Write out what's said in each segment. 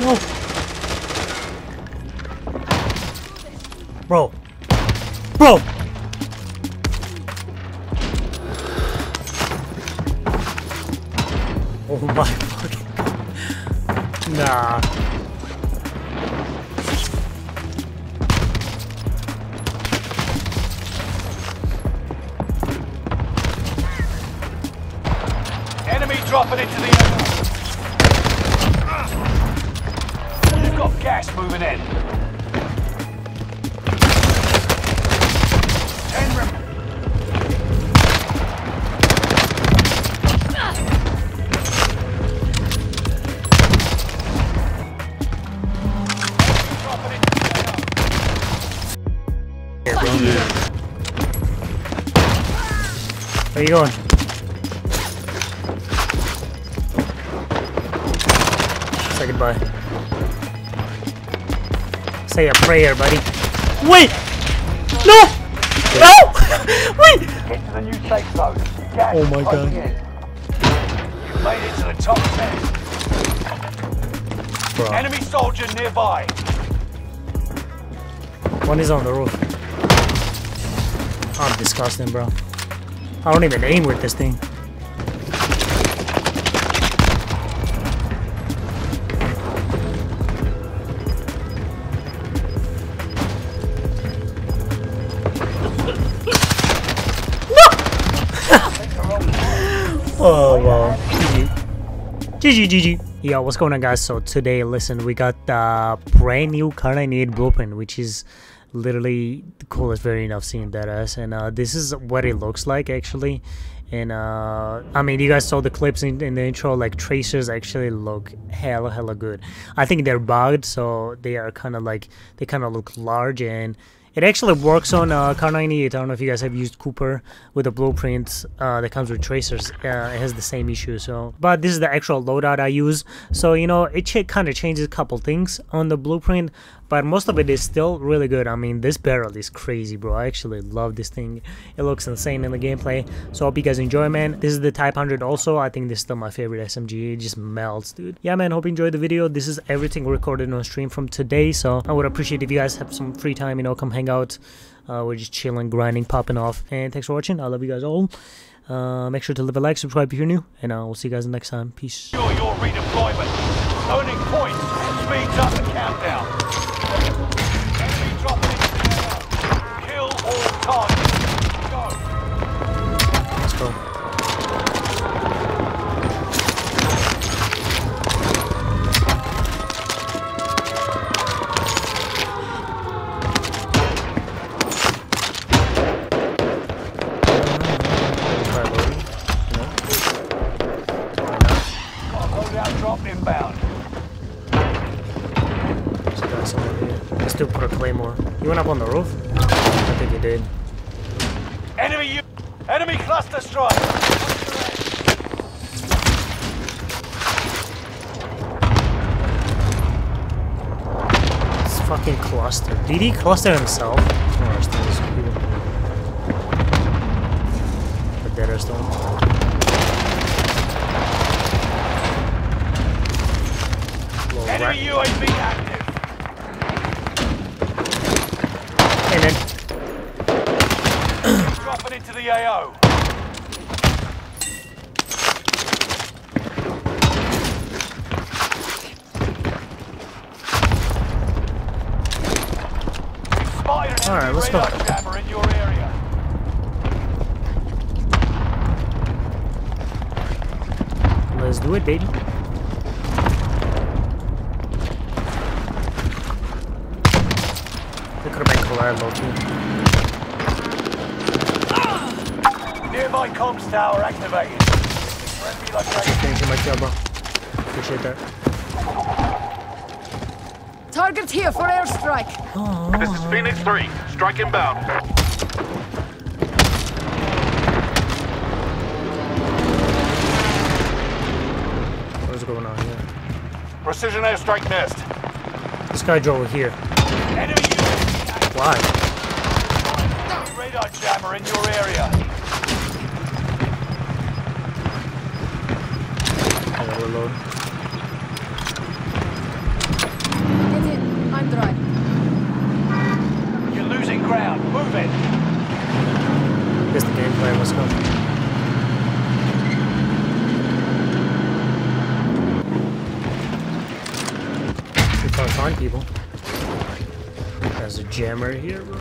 No! Bro! Bro! Oh my fucking god. Nah. Enemy dropping into the air. You've got gas moving in. 10 rounds. Where are you going? Say goodbye. Say a prayer, buddy. Wait! No! No! Wait! Get to the new safe zone. Gas. Oh my god. You made it to the top 10. Bro. Enemy soldier nearby. One is on the roof. I'm disgusting, bro. I don't even aim with this thing. No! Oh, wow. GG. Yo, what's going on, guys? So today, listen, we got the brand new Kar98 blueprint, which is literally the coolest variant I've seen, that ass. And this is what it looks like actually. And I mean, you guys saw the clips in the intro, like tracers actually look hella good. I think they're bugged, so they are kind of like, they kind of look large, and it actually works on Kar98. I don't know if you guys have used Cooper with the blueprints that comes with tracers. It has the same issue. So, but this is the actual loadout I use. So, you know, it kind of changes a couple things on the blueprint, but most of it is still really good. I mean, this barrel is crazy, bro. I actually love this thing. It looks insane in the gameplay. So, hope you guys enjoy, man. This is the Type 100 also. I think this is still my favorite SMG. It just melts, dude. Yeah, man, hope you enjoyed the video. This is everything recorded on stream from today. So, I would appreciate if you guys have some free time, you know, come hang out. We're just chilling, grinding, popping off, and thanks for watching. I love you guys all. Make sure to leave a like, subscribe if you're new, and we'll see you guys next time. Peace. Your redeployment, owning points, speeds up the countdown. Enemy dropping in. Kill all targets. Go. Let's go. To put a claymore. You went up on the roof? I think you did. Enemy cluster strike! It's fucking cluster. Did he cluster himself? The dead are still. Enemy UAV active! Dropping into the AO. All right, let's go. In your area. Let's do it, baby. They could have been collab, Loki. Nearby comms tower activated. Thank you, my job. Appreciate that. Target here for airstrike. Oh. This is Phoenix 3. Strike inbound. What's going on here? Precision airstrike nest. This guy drove over here. Enemy. Why? Radar jammer in your area. Reload. on people. There's a jam right here, bro.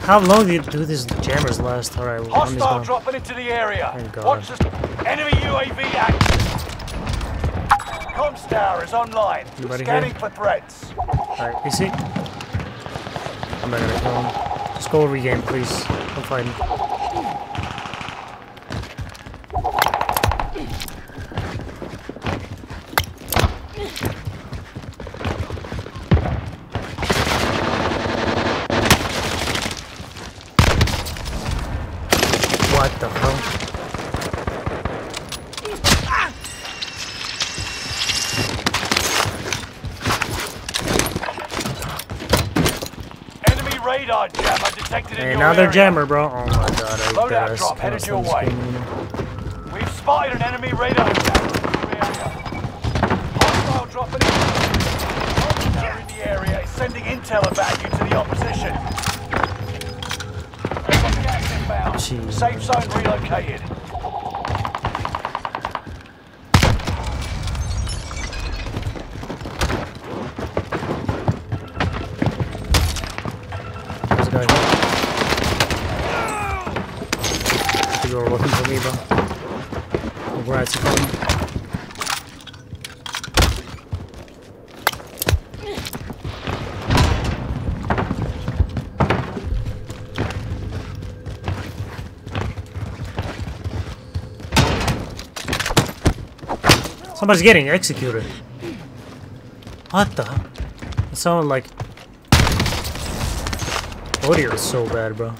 How long did you do these jammers last? Alright, well, hostile dropping into the area. Thank God. Watch the enemy UAV active. Comstar is online. Anybody scanning here? For threats. Alright, PC. I'm not gonna kill him. Just go regame, please. I'm fine. What the hell? Enemy radar jammer detected in another your area. Jammer, bro. Oh my god, I loadout drop headed your way. We've spotted an enemy radar jammer in your area. Hostile dropping in the area is sending intel about you to the opposition. Jeez. Safe zone relocated. There's a guy here. People are looking for me, bro. Oh, right, it's coming. Somebody's getting executed. What the? It sounded like audio is so bad, bro.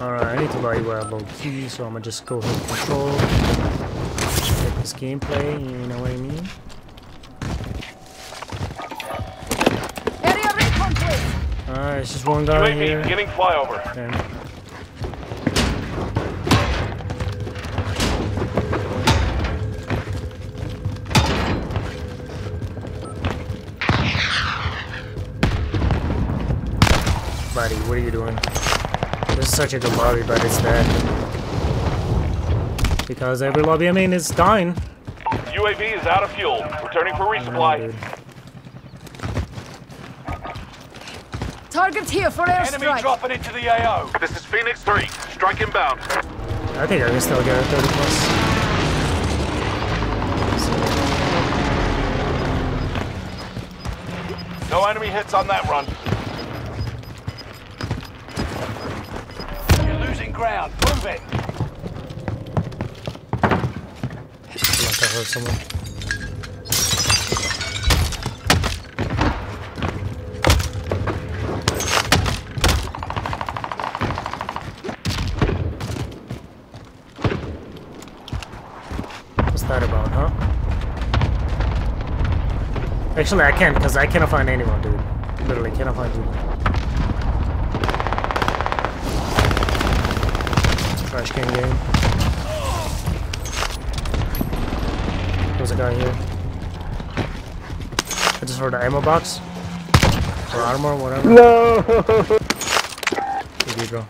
Alright, I need to buy UAV key, so I'm gonna just go hit control. Get this gameplay, you know what I mean? Alright, it's just one guy here. Getting flyover. Okay. Buddy, what are you doing? This is such a good lobby, but it's dead. Because every lobby, I mean, is dying. UAV is out of fuel. Returning for resupply. Targets here for airstrike. Enemy dropping into the AO. This is Phoenix 3. Strike inbound. I think I can still get a 30 plus. No enemy hits on that run. Ground, move it. Like I heard someone. What's that about, huh? Actually, I can't because I cannot find anyone, dude. Literally, cannot find anyone. Trash can game. There's a guy here. I just heard the ammo box. Or armor, whatever. No! Here you go.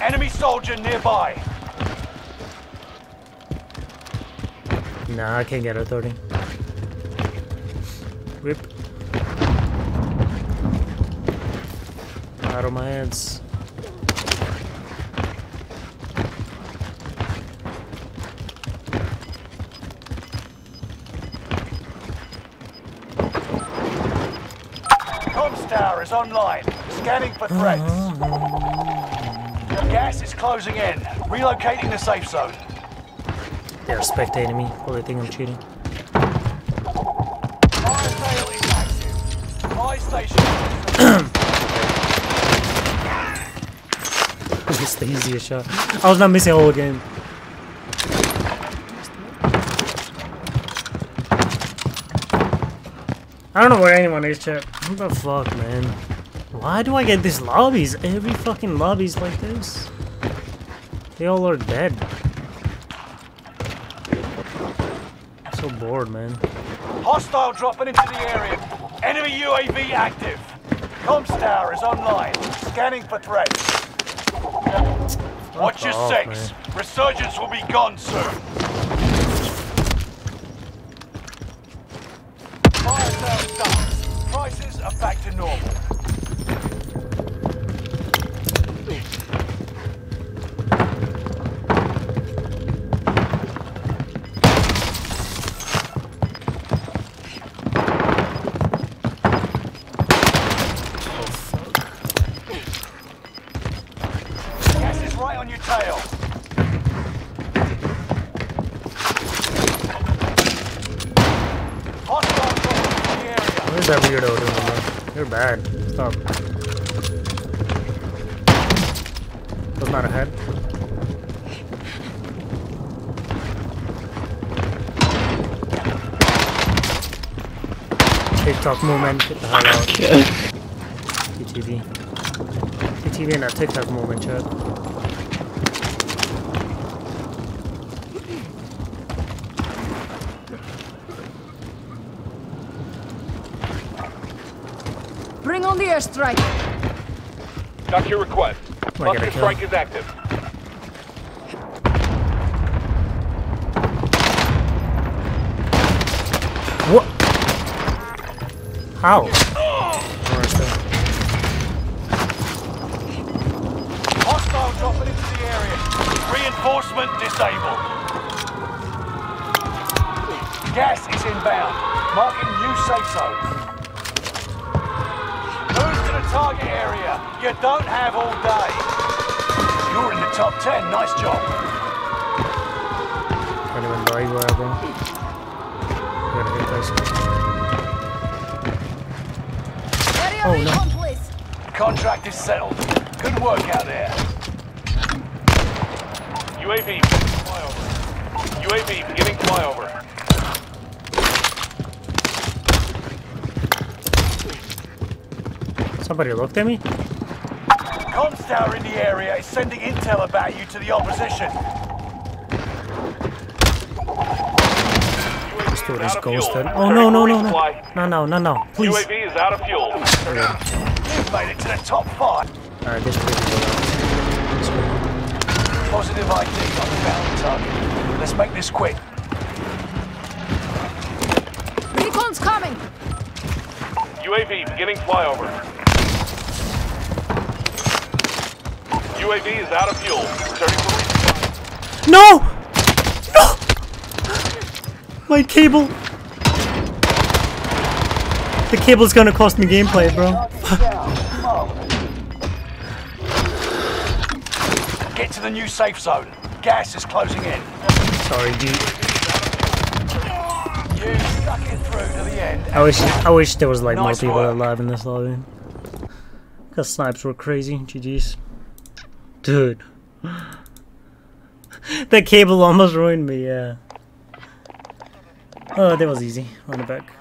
Enemy soldier nearby. Nah, I can't get a 30. Rip. Out of my hands. Tower is online, scanning for threats. Gas is closing in, relocating the safe zone. They're spectating me, or they think I'm cheating. Fire sale is active. Fire station. It's the easiest shot. I was not missing all the game. I don't know where anyone is, chat. What the fuck, man? Why do I get these lobbies? Every fucking lobby's like this. They all are dead. So bored, man. Hostile dropping into the area. Enemy UAV active. Comstar is online. Scanning for threats. Watch your six. Man. Resurgence will be gone soon. Fire sales done. Prices are back to normal. That weirdo doing, bro? You're bad. Stop. That's not a head. TikTok movement. Get the hell out. TTV. TTV and that TikTok movement, chat. Bring on the airstrike. Got your request. Buster strike is active. What? How? Hostile dropping into the area. Reinforcement disabled. Gas is inbound. Marking new safe zone. Target area. You don't have all day. You're in the top 10. Nice job. Anyone buy you ever? Gotta hit this. Oh no. Contract is settled. Good work out there. UAV flyover. UAV beginning flyover. Somebody looked at me? Comstar in the area is sending intel about you to the opposition. This dude is ghosted. Oh no, no, no, no. No, please. UAV is out of fuel. You've made it to the top 5. Alright, this pretty good. Positive ID on the bound target. Let's make this quick. Recon's coming. UAV beginning flyover. UAV is out of fuel. No! No! My cable! The cable's gonna cost me gameplay, bro. Get to the new safe zone. Gas is closing in. Sorry, dude. You stuck it through to the end. I wish there was like more people alive in this lobby. Cause snipes were crazy. GGs. Dude, that cable almost ruined me, yeah. Oh, that was easy. Run it back.